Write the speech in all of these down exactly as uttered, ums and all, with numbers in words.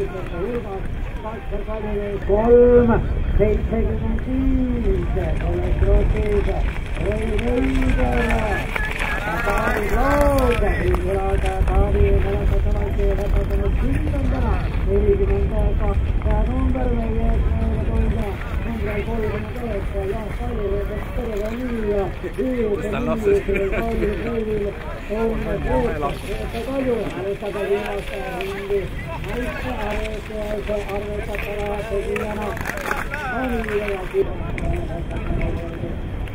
Reggio Calabria. Colma dei segmentini con la crocetta e l'indole la pari rosa in volata pari e la sottolante e la sottolante e li diventata la numero e la sottolante questa nostra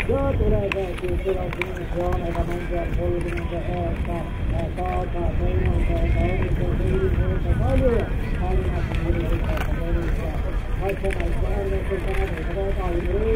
Grazie.